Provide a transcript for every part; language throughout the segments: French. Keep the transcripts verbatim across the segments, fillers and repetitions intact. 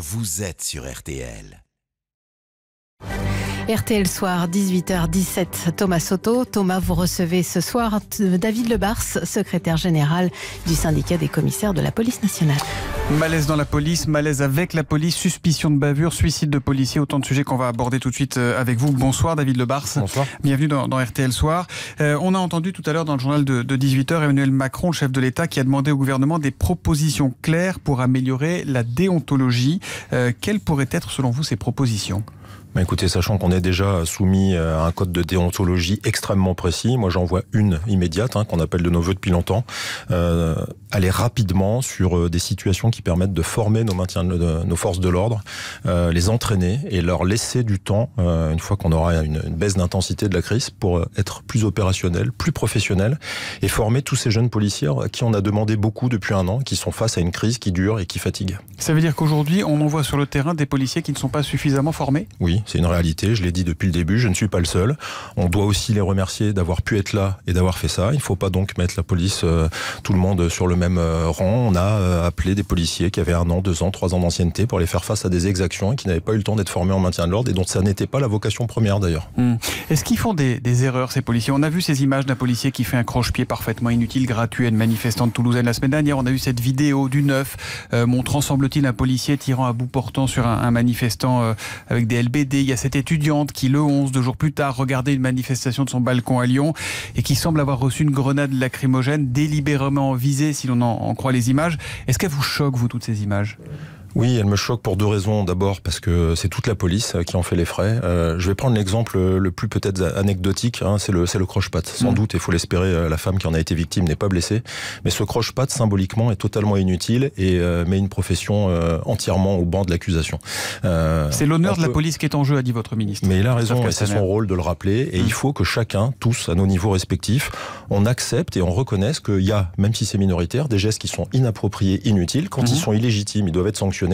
Vous êtes sur R T L. R T L Soir, dix-huit heures dix-sept, Thomas Sotto. Thomas, vous recevez ce soir David Le Bars, secrétaire général du syndicat des commissaires de la police nationale. Malaise dans la police, malaise avec la police, suspicion de bavure, suicide de policiers, autant de sujets qu'on va aborder tout de suite avec vous. Bonsoir David Le Bars. Bonsoir. Bienvenue dans, dans R T L Soir. Euh, on a entendu tout à l'heure dans le journal de, de dix-huit heures Emmanuel Macron, chef de l'État, qui a demandé au gouvernement des propositions claires pour améliorer la déontologie. Euh, quelles pourraient être selon vous ces propositions ? Bah écoutez, sachant qu'on est déjà soumis à un code de déontologie extrêmement précis, moi j'en vois une immédiate, hein, qu'on appelle de nos voeux depuis longtemps, euh, aller rapidement sur des situations qui permettent de former nos, maintiens, de, nos forces de l'ordre, euh, les entraîner et leur laisser du temps, euh, une fois qu'on aura une, une baisse d'intensité de la crise, pour être plus opérationnel, plus professionnel, et former tous ces jeunes policiers à qui on a demandé beaucoup depuis un an, qui sont face à une crise qui dure et qui fatigue. Ça veut dire qu'aujourd'hui, on envoie sur le terrain des policiers qui ne sont pas suffisamment formés ? Oui. C'est une réalité, je l'ai dit depuis le début, je ne suis pas le seul. On doit aussi les remercier d'avoir pu être là et d'avoir fait ça. Il ne faut pas donc mettre la police, euh, tout le monde sur le même euh, rang. On a euh, appelé des policiers qui avaient un an, deux ans, trois ans d'ancienneté pour les faire face à des exactions et qui n'avaient pas eu le temps d'être formés en maintien de l'ordre et dont ça n'était pas la vocation première d'ailleurs. Mmh. Est-ce qu'ils font des, des erreurs ces policiers? On a vu ces images d'un policier qui fait un croche-pied parfaitement inutile, gratuit à une manifestante toulousaine la semaine dernière. On a eu cette vidéo du neuf euh, montrant, semble-t-il, un policier tirant à bout portant sur un, un manifestant euh, avec des L B D. Il y a cette étudiante qui, le onze, deux jours plus tard, regardait une manifestation de son balcon à Lyon et qui semble avoir reçu une grenade lacrymogène délibérément visée, si l'on en, en croit les images. Est-ce qu'elles vous choquent, vous, toutes ces images ? Oui, elle me choque pour deux raisons. D'abord, parce que c'est toute la police qui en fait les frais. Euh, je vais prendre l'exemple le plus peut-être anecdotique, hein, c'est le, c'est le croche-patte. Sans mmh. doute, il faut l'espérer, la femme qui en a été victime n'est pas blessée. Mais ce croche-patte, symboliquement, est totalement inutile et euh, met une profession euh, entièrement au banc de l'accusation. Euh, c'est l'honneur de la police qui est en jeu, a dit votre ministre. Mais il a raison, et c'est son rôle de le rappeler. Et mmh. il faut que chacun, tous, à nos niveaux respectifs, on accepte et on reconnaisse qu'il y a, même si c'est minoritaire, des gestes qui sont inappropriés, inutiles. Quand mmh. ils sont illégitimes, ils doivent être sanctionnés.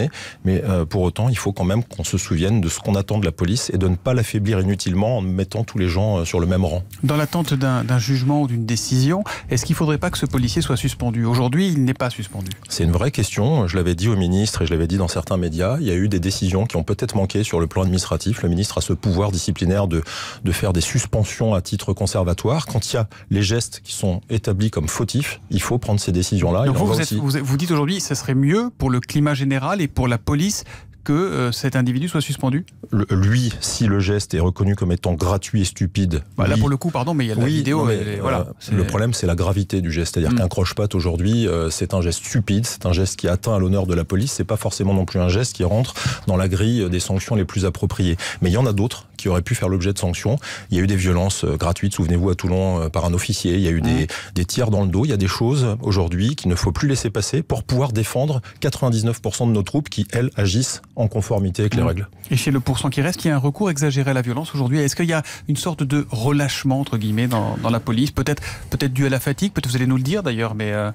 Mais euh, pour autant, il faut quand même qu'on se souvienne de ce qu'on attend de la police et de ne pas l'affaiblir inutilement en mettant tous les gens euh, sur le même rang. Dans l'attente d'un jugement ou d'une décision, est-ce qu'il ne faudrait pas que ce policier soit suspendu? Aujourd'hui, il n'est pas suspendu. C'est une vraie question. Je l'avais dit au ministre et je l'avais dit dans certains médias. Il y a eu des décisions qui ont peut-être manqué sur le plan administratif. Le ministre a ce pouvoir disciplinaire de, de faire des suspensions à titre conservatoire. Quand il y a les gestes qui sont établis comme fautifs, il faut prendre ces décisions-là. Donc vous, vous, êtes, vous, vous dites aujourd'hui que ce serait mieux pour le climat général et pour la police que euh, cet individu soit suspendu? le, Lui, si le geste est reconnu comme étant gratuit et stupide... Bah là, lui... pour le coup, pardon, mais il y a la oui, vidéo... Mais, et, voilà, euh, le problème, c'est la gravité du geste. C'est-à-dire mmh. qu'un croche-patte, aujourd'hui, euh, c'est un geste stupide, c'est un geste qui atteint à l'honneur de la police, c'est pas forcément non plus un geste qui rentre dans la grille des sanctions les plus appropriées. Mais il y en a d'autres qui auraient pu faire l'objet de sanctions. Il y a eu des violences euh, gratuites, souvenez-vous, à Toulon, euh, par un officier, il y a eu mmh. des, des tirs dans le dos, il y a des choses, aujourd'hui, qu'il ne faut plus laisser passer pour pouvoir défendre quatre-vingt-dix-neuf pour cent de nos troupes qui, elles, agissent en conformité avec les règles. Et chez le pourcent qui reste, il y a un recours exagéré à la violence aujourd'hui. Est-ce qu'il y a une sorte de relâchement, entre guillemets, dans, dans la police? Peut-être peut-être dû à la fatigue, peut-être vous allez nous le dire d'ailleurs, mais... Euh...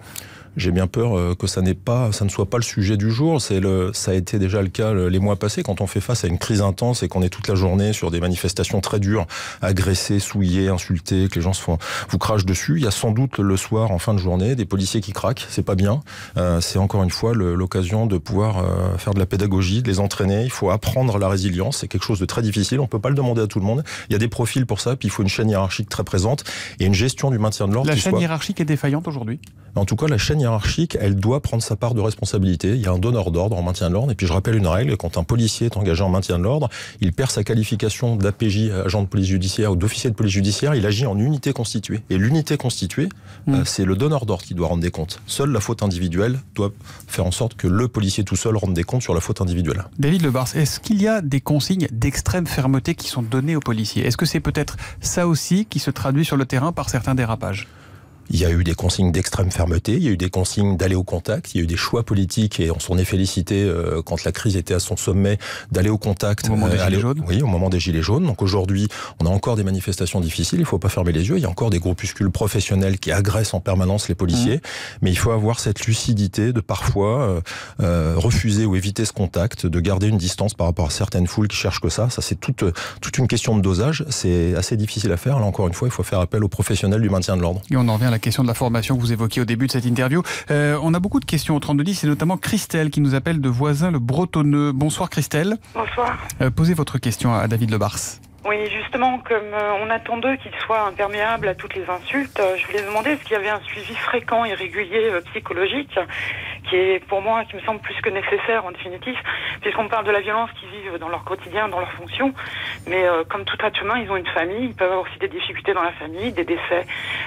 J'ai bien peur que ça, pas, ça ne soit pas le sujet du jour. Le, ça a été déjà le cas les mois passés, quand on fait face à une crise intense et qu'on est toute la journée sur des manifestations très dures, agressées, souillées, insultées, que les gens se font, vous crachent dessus. Il y a sans doute le soir, en fin de journée, des policiers qui craquent. C'est pas bien. Euh, C'est encore une fois l'occasion de pouvoir euh, faire de la pédagogie, de les entraîner. Il faut apprendre la résilience. C'est quelque chose de très difficile. On ne peut pas le demander à tout le monde. Il y a des profils pour ça. Puis il faut une chaîne hiérarchique très présente et une gestion du maintien de l'ordre. La chaîne soit... hiérarchique est défaillante aujourd'hui. En tout cas, la chaîne hiérarchique, elle doit prendre sa part de responsabilité. Il y a un donneur d'ordre en maintien de l'ordre. Et puis je rappelle une règle, quand un policier est engagé en maintien de l'ordre, il perd sa qualification d'A P J, agent de police judiciaire ou d'officier de police judiciaire, il agit en unité constituée. Et l'unité constituée, mmh. euh, c'est le donneur d'ordre qui doit rendre des comptes. Seule la faute individuelle doit faire en sorte que le policier tout seul rende des comptes sur la faute individuelle. David Le Bars, est-ce qu'il y a des consignes d'extrême fermeté qui sont données aux policiers? Est-ce que c'est peut-être ça aussi qui se traduit sur le terrain par certains dérapages? Il y a eu des consignes d'extrême fermeté, il y a eu des consignes d'aller au contact, il y a eu des choix politiques et on s'en est félicité euh, quand la crise était à son sommet, d'aller au contact. Au moment euh, des Gilets jaunes. Oui, au moment des Gilets jaunes. Donc aujourd'hui, on a encore des manifestations difficiles, il ne faut pas fermer les yeux, il y a encore des groupuscules professionnels qui agressent en permanence les policiers, mmh. mais il faut avoir cette lucidité de parfois euh, euh, refuser ou éviter ce contact, de garder une distance par rapport à certaines foules qui cherchent que ça. Ça, c'est toute, toute une question de dosage, c'est assez difficile à faire. Là encore une fois, il faut faire appel aux professionnels du maintien de l'ordre. Et on en revient à la question de la formation que vous évoquiez au début de cette interview. Euh, on a beaucoup de questions au trente-deux dix, et notamment Christelle qui nous appelle de Voisin-le-Bretonneux. Bonsoir Christelle. Bonsoir. Euh, posez votre question à David Le Bars. Oui, justement, comme on attend d'eux qu'ils soient imperméables à toutes les insultes, je voulais demander s'il y avait un suivi fréquent et régulier psychologique, qui est pour moi, qui me semble plus que nécessaire en définitive, puisqu'on parle de la violence qu'ils vivent dans leur quotidien, dans leur fonction, mais euh, comme tout être humain, ils ont une famille, ils peuvent avoir aussi des difficultés dans la famille, des décès,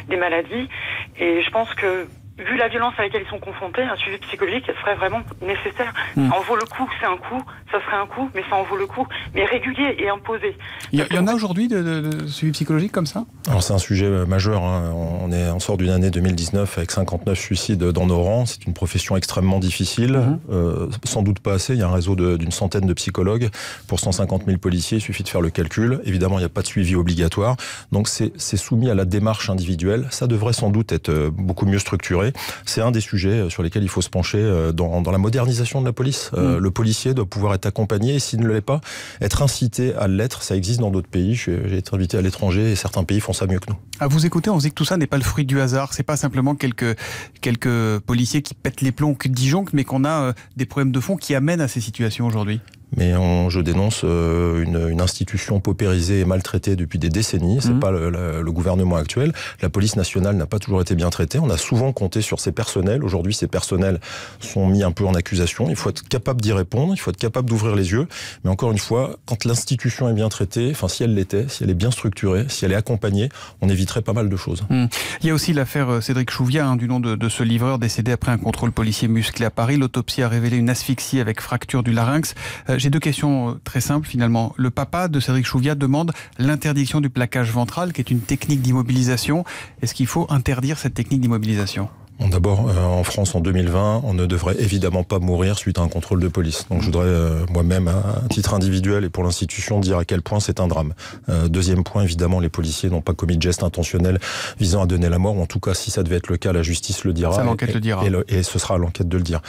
des maladies, et je pense que vu la violence à laquelle ils sont confrontés, un suivi psychologique serait vraiment nécessaire. Mmh. Ça en vaut le coup, c'est un coup, ça serait un coup, mais ça en vaut le coup, mais régulier et imposé. Il y, a, il y en a aujourd'hui de, de, de suivi psychologique comme ça? Alors c'est un sujet majeur, hein. On, est, on sort d'une année deux mille dix-neuf avec cinquante-neuf suicides dans nos rangs, c'est une profession extrêmement difficile, mmh. euh, sans doute pas assez, il y a un réseau d'une centaine de psychologues, pour cent cinquante mille policiers, il suffit de faire le calcul, évidemment il n'y a pas de suivi obligatoire, donc c'est soumis à la démarche individuelle, ça devrait sans doute être beaucoup mieux structuré. C'est un des sujets sur lesquels il faut se pencher dans, dans la modernisation de la police. Euh, mmh. Le policier doit pouvoir être accompagné et s'il ne l'est pas, être incité à l'être. Ça existe dans d'autres pays. J'ai été invité à l'étranger et certains pays font ça mieux que nous. À vous écouter, on se dit que tout ça n'est pas le fruit du hasard. C'est pas simplement quelques, quelques policiers qui pètent les plombs, qui disjonctent, mais qu'on a euh, des problèmes de fond qui amènent à ces situations aujourd'hui. Mais on, je dénonce euh, une, une institution paupérisée et maltraitée depuis des décennies. C'est mmh. pas le, le, le gouvernement actuel. La police nationale n'a pas toujours été bien traitée. On a souvent compté sur ses personnels. Aujourd'hui, ces personnels sont mis un peu en accusation. Il faut être capable d'y répondre. Il faut être capable d'ouvrir les yeux. Mais encore une fois, quand l'institution est bien traitée, enfin si elle l'était, si elle est bien structurée, si elle est accompagnée, on éviterait pas mal de choses. Mmh. Il y a aussi l'affaire Cédric Chouviat, hein, du nom de, de ce livreur décédé après un contrôle policier musclé à Paris. L'autopsie a révélé une asphyxie avec fracture du larynx. Euh, J'ai deux questions très simples finalement. Le papa de Cédric Chouviat demande l'interdiction du plaquage ventral, qui est une technique d'immobilisation. Est-ce qu'il faut interdire cette technique d'immobilisation ? Bon, d'abord, euh, en France, en deux mille vingt, on ne devrait évidemment pas mourir suite à un contrôle de police. Donc je voudrais euh, moi-même, à titre individuel et pour l'institution, dire à quel point c'est un drame. Euh, deuxième point, évidemment, les policiers n'ont pas commis de gestes intentionnels visant à donner la mort. Ou en tout cas, si ça devait être le cas, la justice le dira. Ça, l'enquête le dira. Et, le, et ce sera à l'enquête de le dire.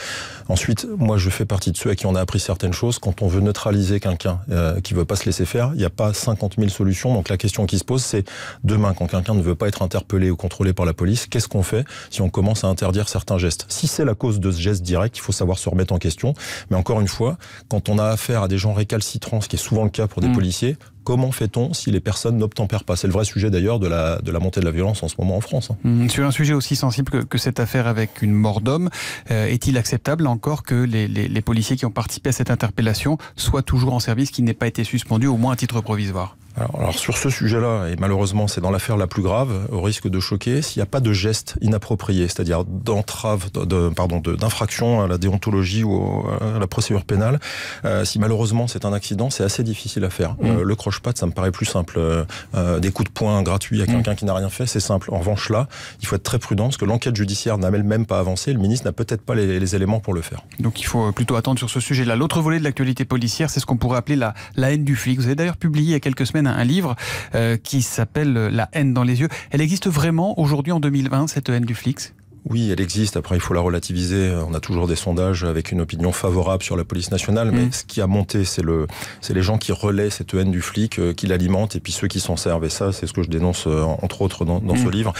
Ensuite, moi, je fais partie de ceux à qui on a appris certaines choses. Quand on veut neutraliser quelqu'un euh, qui ne veut pas se laisser faire, il n'y a pas cinquante mille solutions. Donc la question qui se pose, c'est demain, quand quelqu'un ne veut pas être interpellé ou contrôlé par la police, qu'est-ce qu'on fait si on commence à interdire certains gestes. Si c'est la cause de ce geste direct, il faut savoir se remettre en question. Mais encore une fois, quand on a affaire à des gens récalcitrants, ce qui est souvent le cas pour des mmh. policiers, comment fait-on si les personnes n'obtempèrent pas? C'est le vrai sujet d'ailleurs de la, de la montée de la violence en ce moment en France. Mmh, sur un sujet aussi sensible que, que cette affaire avec une mort d'homme, euh, est-il acceptable encore que les, les, les policiers qui ont participé à cette interpellation soient toujours en service, qui n'aient pas été suspendus, au moins à titre provisoire? Alors, alors sur ce sujet-là, et malheureusement c'est dans l'affaire la plus grave, au risque de choquer, s'il n'y a pas de geste inapproprié, c'est-à-dire d'entrave, de, de, pardon, d'infraction à la déontologie ou à la procédure pénale, euh, si malheureusement c'est un accident, c'est assez difficile à faire. Mmh. Euh, le croche-patte, ça me paraît plus simple. Euh, des coups de poing gratuits à mmh. quelqu'un qui n'a rien fait, c'est simple. En revanche là, il faut être très prudent, parce que l'enquête judiciaire n'a même pas avancé, le ministre n'a peut-être pas les, les éléments pour le faire. Donc il faut plutôt attendre sur ce sujet-là. L'autre volet de l'actualité policière, c'est ce qu'on pourrait appeler la, la haine du flic. Vous avez d'ailleurs publié il y a quelques semaines un livre euh, qui s'appelle « La haine dans les yeux ». Elle existe vraiment aujourd'hui en deux mille vingt, cette haine du flic ? Oui, elle existe. Après, il faut la relativiser. On a toujours des sondages avec une opinion favorable sur la police nationale, mais mmh. ce qui a monté, c'est le, c'est les gens qui relaient cette haine du flic, euh, qui l'alimentent, et puis ceux qui s'en servent. Et ça, c'est ce que je dénonce, euh, entre autres, dans, dans mmh. ce livre.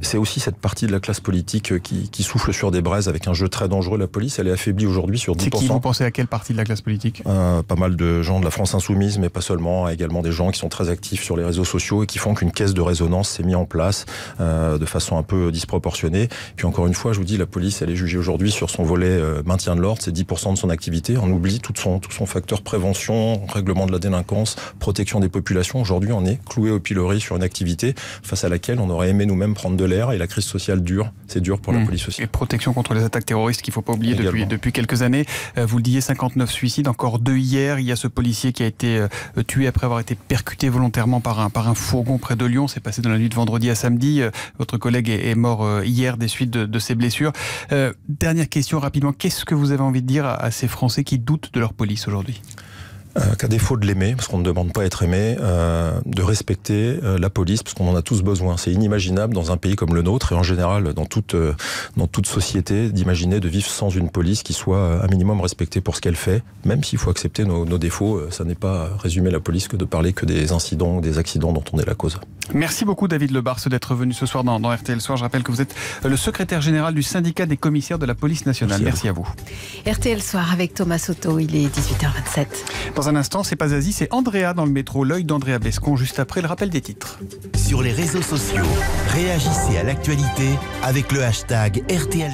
C'est aussi cette partie de la classe politique qui, qui souffle sur des braises avec un jeu très dangereux. La police, elle est affaiblie aujourd'hui sur dix pour cent. C'est qui, vous pensez à quelle partie de la classe politique? euh, Pas mal de gens de la France insoumise, mais pas seulement. Également des gens qui sont très actifs sur les réseaux sociaux et qui font qu'une caisse de résonance s'est mise en place euh, de façon un peu disproportionnée. Puis encore une fois, je vous dis, la police, elle est jugée aujourd'hui sur son volet euh, maintien de l'ordre, c'est dix pour cent de son activité. On oublie tout son, tout son facteur prévention, règlement de la délinquance, protection des populations. Aujourd'hui, on est cloué au pilori sur une activité face à laquelle on aurait aimé nous-mêmes prendre de l'air, et la crise sociale dure. C'est dur pour mmh. la police aussi. Et protection contre les attaques terroristes qu'il ne faut pas oublier depuis, depuis quelques années. Euh, vous le disiez, cinquante-neuf suicides, encore deux hier. Il y a ce policier qui a été euh, tué après avoir été percuté volontairement par un, par un fourgon près de Lyon. C'est passé dans la nuit de vendredi à samedi. Euh, votre collègue est, est mort euh, hier des suites De, de ces blessures. Euh, dernière question rapidement, qu'est-ce que vous avez envie de dire à, à ces Français qui doutent de leur police aujourd'hui ? euh, qu'à défaut de l'aimer, parce qu'on ne demande pas à être aimé, euh, de respecter euh, la police, parce qu'on en a tous besoin. C'est inimaginable dans un pays comme le nôtre, et en général dans toute, euh, dans toute société, d'imaginer de vivre sans une police qui soit euh, un minimum respectée pour ce qu'elle fait, même s'il faut accepter nos, nos défauts. Euh, ça n'est pas résumer la police que de parler que des incidents, des accidents dont on est la cause. Merci beaucoup David Le Bars d'être venu ce soir dans, dans R T L Soir. Je rappelle que vous êtes le secrétaire général du syndicat des commissaires de la police nationale. Merci à vous. Merci à vous. R T L Soir avec Thomas Sotto, il est dix-huit heures vingt-sept. Dans un instant, c'est pas Asie, c'est Andrea dans le métro, l'œil d'Andrea Bescon, juste après le rappel des titres. Sur les réseaux sociaux, réagissez à l'actualité avec le hashtag R T L.